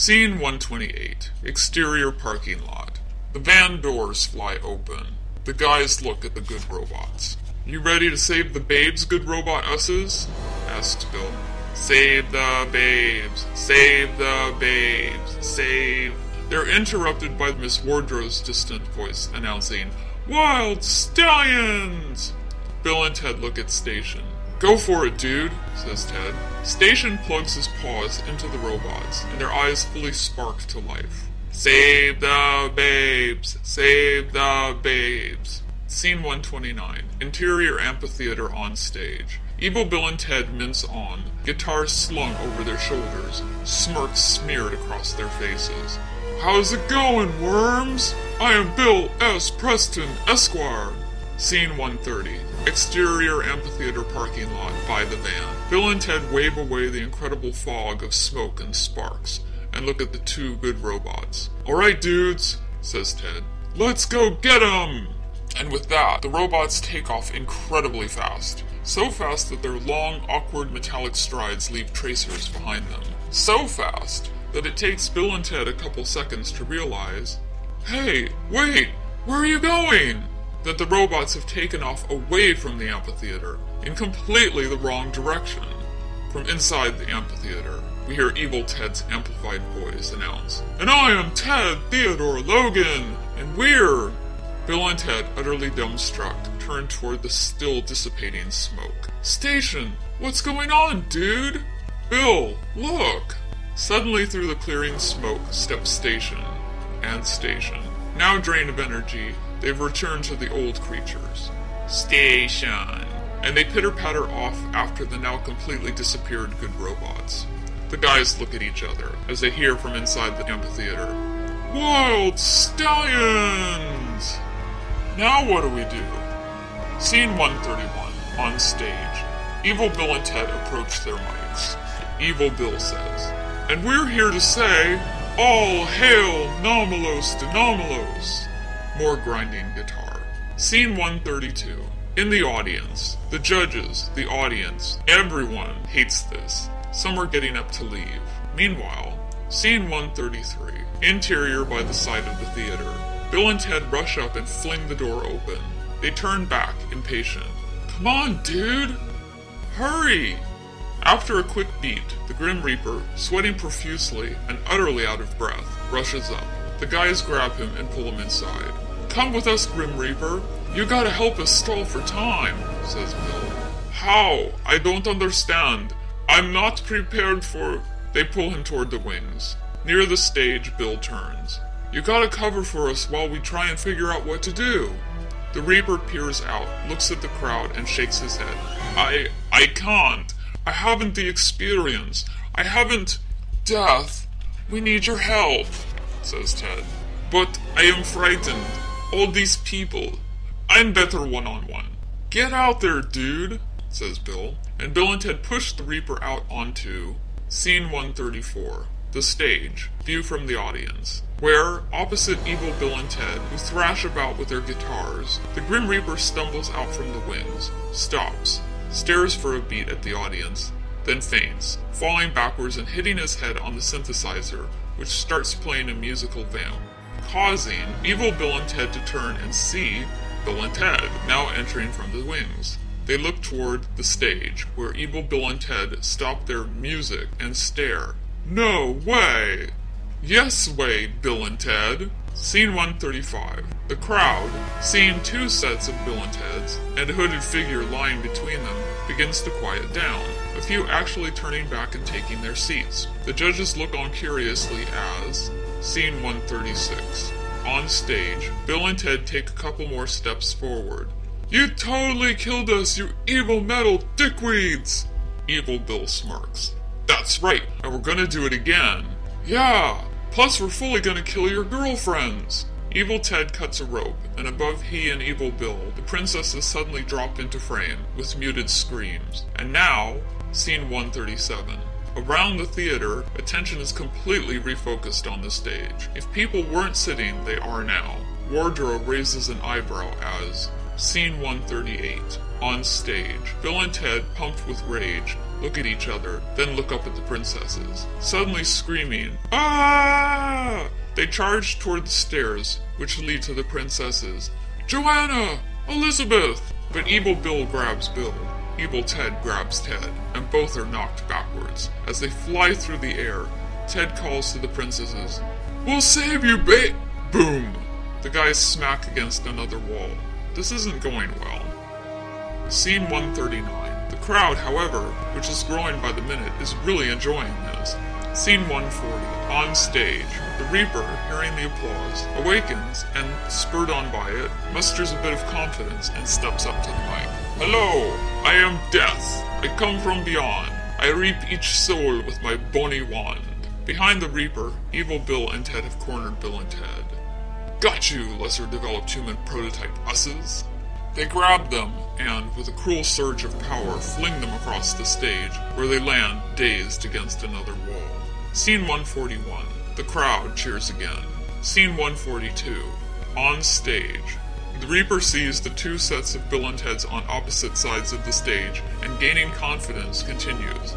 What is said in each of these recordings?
Scene 128. Exterior parking lot. The van doors fly open. The guys look at the good robots. "You ready to save the babes, good robot usses?" asked Bill. "Save the babes! Save the babes! Save!" They're interrupted by Miss Wardrobe's distant voice announcing, "Wild Stallions!" Bill and Ted look at Station. "Go for it, dude," says Ted. Station plugs his paws into the robots, and their eyes fully spark to life. "Save the babes! Save the babes!" Scene 129. Interior amphitheater on stage. Evil Bill and Ted mince on, guitars slung over their shoulders, smirks smeared across their faces. "How's it going, worms? I am Bill S. Preston, Esquire." Scene 130. Exterior amphitheater parking lot by the van. Bill and Ted wave away the incredible fog of smoke and sparks, and look at the two good robots. "Alright, dudes," says Ted. "Let's go get 'em!" And with that, the robots take off incredibly fast. So fast that their long, awkward metallic strides leave tracers behind them. So fast that it takes Bill and Ted a couple seconds to realize, "Hey, wait, where are you going?" that the robots have taken off away from the amphitheater, in completely the wrong direction. From inside the amphitheater, we hear Evil Ted's amplified voice announce, "And I am Ted Theodore Logan, and we're..." Bill and Ted, utterly dumbstruck, turn toward the still dissipating smoke. "Station, what's going on, dude?" "Bill, look!" Suddenly through the clearing smoke steps Station, and Station. Now drained of energy, they've returned to the old creatures. "Station!" And they pitter-patter off after the now completely disappeared good robots. The guys look at each other as they hear from inside the amphitheater, "Wild Stallions!" Now what do we do? Scene 131, on stage. Evil Bill and Ted approach their mics. Evil Bill says, "And we're here to say, all hail Nomolos de Nomolos." More grinding guitar. Scene 132. In the audience. The judges, the audience, everyone hates this. Some are getting up to leave. Meanwhile, Scene 133. Interior by the side of the theater. Bill and Ted rush up and fling the door open. They turn back, impatient. "Come on, dude! Hurry!" After a quick beat, the Grim Reaper, sweating profusely and utterly out of breath, rushes up. The guys grab him and pull him inside. "Come with us, Grim Reaper. You gotta help us stall for time," says Bill. "How? I don't understand. I'm not prepared for..." They pull him toward the wings. Near the stage, Bill turns. "You gotta cover for us while we try and figure out what to do." The Reaper peers out, looks at the crowd, and shakes his head. I can't. I haven't the experience. I haven't... Death, we need your help," says Ted. "But I am frightened. All these people. I'm better one-on-one." "Get out there, dude," says Bill. And Bill and Ted push the Reaper out onto... Scene 134. The stage. View from the audience. Where, opposite Evil Bill and Ted, who thrash about with their guitars, the Grim Reaper stumbles out from the wings, stops, stares for a beat at the audience, then faints, falling backwards and hitting his head on the synthesizer, which starts playing a musical vamp, causing Evil Bill and Ted to turn and see Bill and Ted, now entering from the wings. They look toward the stage, where Evil Bill and Ted stop their music and stare. "No way!" "Yes way, Bill and Ted!" Scene 135. The crowd, seeing two sets of Bill and Teds, and a hooded figure lying between them, begins to quiet down, a few actually turning back and taking their seats. The judges look on curiously as... Scene 136. On stage, Bill and Ted take a couple more steps forward. "You totally killed us, you evil metal dickweeds!" Evil Bill smirks. "That's right, and we're gonna do it again." "Yeah! Plus we're fully gonna kill your girlfriends!" Evil Ted cuts a rope, and above he and Evil Bill, the princesses suddenly drop into frame, with muted screams. And now, Scene 137. Around the theater, attention is completely refocused on the stage. If people weren't sitting, they are now. Wardrobe raises an eyebrow as... Scene 138. On stage, Bill and Ted, pumped with rage, look at each other, then look up at the princesses, suddenly screaming, "Ah!" They charge toward the stairs, which lead to the princesses. "Joanna! Elizabeth!" But Evil Bill grabs Bill, Evil Ted grabs Ted, and both are knocked backwards. As they fly through the air, Ted calls to the princesses, "We'll save you, ba-" Boom! The guys smack against another wall. This isn't going well. Scene 139. The crowd, however, which is growing by the minute, is really enjoying this. Scene 140. On stage, the Reaper, hearing the applause, awakens and, spurred on by it, musters a bit of confidence and steps up to the mic. "Hello! I am Death. I come from beyond. I reap each soul with my bony wand." Behind the Reaper, Evil Bill and Ted have cornered Bill and Ted. "Got you, lesser-developed human prototype usses!" They grab them and, with a cruel surge of power, fling them across the stage, where they land, dazed, against another wall. Scene 141. The crowd cheers again. Scene 142. On stage. The Reaper sees the two sets of Bill and Ted's on opposite sides of the stage, and gaining confidence, continues,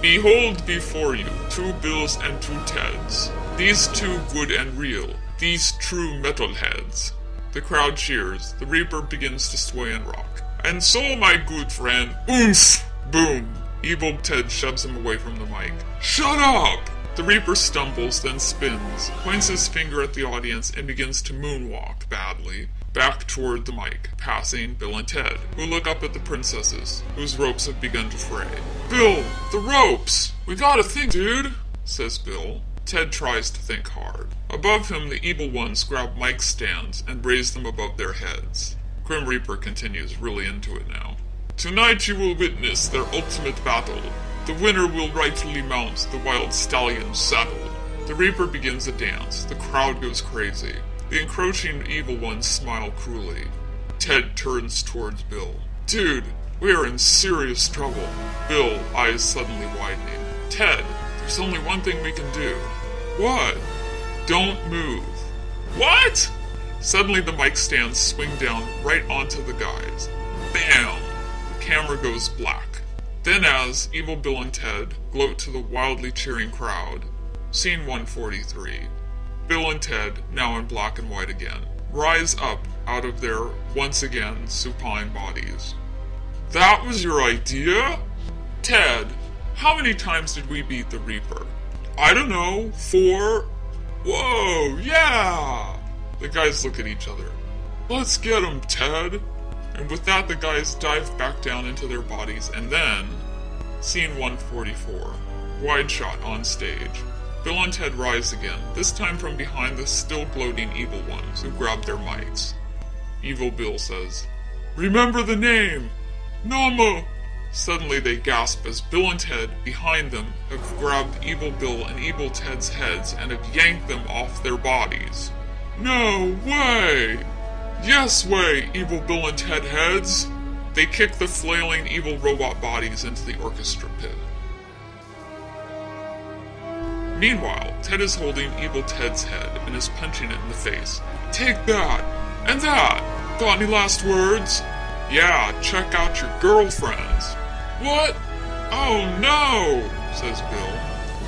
"Behold before you, two Bills and two Teds. These two good and real, these true metalheads." The crowd cheers. The Reaper begins to sway and rock. "And so, my good friend, oomph!" Boom! Evil Ted shoves him away from the mic. "Shut up!" The Reaper stumbles, then spins, points his finger at the audience, and begins to moonwalk, badly, back toward the mic, passing Bill and Ted, who look up at the princesses, whose ropes have begun to fray. "Bill, the ropes! We gotta think, dude!" says Bill. Ted tries to think hard. Above him, the evil ones grab mic stands and raise them above their heads. Grim Reaper continues, really into it now. "Tonight you will witness their ultimate battle. The winner will rightfully mount the Wild Stallion's saddle." The Reaper begins a dance. The crowd goes crazy. The encroaching evil ones smile cruelly. Ted turns towards Bill. "Dude, we are in serious trouble." Bill, eyes suddenly widening. "Ted, there's only one thing we can do." "What?" "Don't move." "What?" Suddenly the mic stands swing down right onto the guys. Bam! The camera goes black. Then as Evil Bill and Ted gloat to the wildly cheering crowd. Scene 143. Bill and Ted, now in black and white again, rise up out of their, once again, supine bodies. "That was your idea?" "Ted, how many times did we beat the Reaper?" "I don't know, 4... Whoa, yeah!" The guys look at each other. "Let's get him, Ted!" And with that, the guys dive back down into their bodies, and then... Scene 144. Wide shot on stage. Bill and Ted rise again, this time from behind the still gloating evil ones who grab their mics. Evil Bill says, "Remember the name! Nomo!" Suddenly they gasp as Bill and Ted, behind them, have grabbed Evil Bill and Evil Ted's heads and have yanked them off their bodies. "No way!" "Yes way, Evil Bill and Ted heads!" They kick the flailing evil robot bodies into the orchestra pit. Meanwhile, Ted is holding Evil Ted's head and is punching it in the face. "Take that! And that! Got any last words?" "Yeah, check out your girlfriends." "What? Oh no!" says Bill.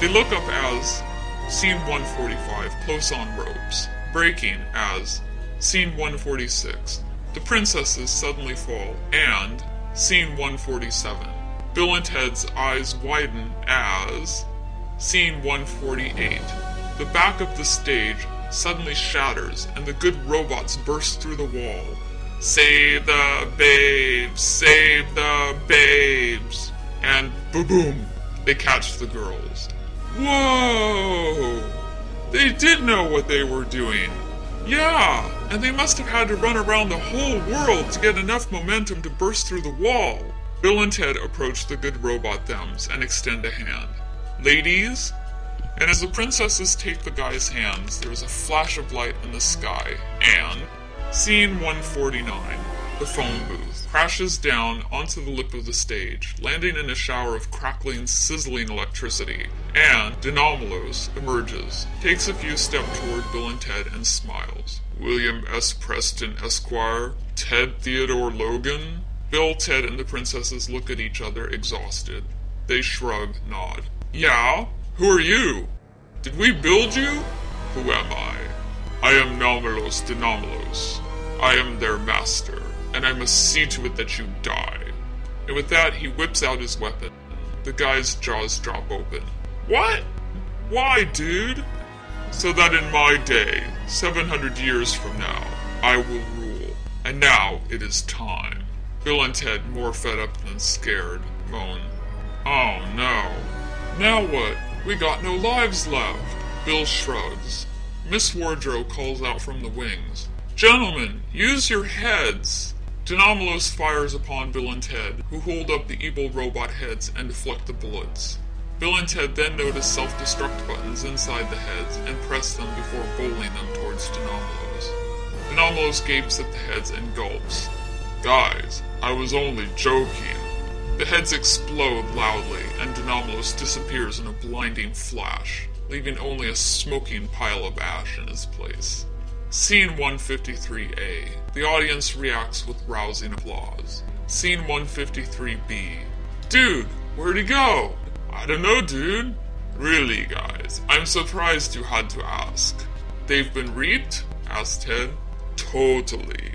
They look up as Scene 145, close on ropes, breaking as Scene 146, the princesses suddenly fall, and Scene 147, Bill and Ted's eyes widen as Scene 148, the back of the stage suddenly shatters and the good robots burst through the wall. "Save the babes! Save the babes!" And boom! They catch the girls. Whoa! They did know what they were doing! Yeah! And they must have had to run around the whole world to get enough momentum to burst through the wall! Bill and Ted approach the good robot thems and extend a hand. "Ladies?" And as the princesses take the guys' hands, there is a flash of light in the sky, and... Scene 149. The phone booth crashes down onto the lip of the stage, landing in a shower of crackling, sizzling electricity, and de Nomolos emerges, takes a few steps toward Bill and Ted, and smiles. "William S. Preston, Esquire, Ted Theodore Logan." Bill, Ted, and the princesses look at each other, exhausted. They shrug, nod. Yeah? Who are you? Did we build you? Who am I? I am Nomolos de Nomolos. I am their master, and I must see to it that you die. And with that, he whips out his weapon. The guy's jaws drop open. What? Why, dude? So that in my day, 700 years from now, I will rule. And now it is time. Bill and Ted, more fed up than scared, moan. Oh no. Now what? We got no lives left. Bill shrugs. Miss Wardrobe calls out from the wings. Gentlemen, use your heads! Denomolos fires upon Bill and Ted, who hold up the evil robot heads and deflect the bullets. Bill and Ted then notice self-destruct buttons inside the heads and press them before bowling them towards Denomolos. Denomolos gapes at the heads and gulps. Guys, I was only joking. The heads explode loudly, and Denomolos disappears in a blinding flash, leaving only a smoking pile of ash in his place. Scene 153A. The audience reacts with rousing applause. Scene 153B. Dude, where'd he go? I don't know, dude. Really, guys, I'm surprised you had to ask. They've been reaped? Asked Ted. Totally.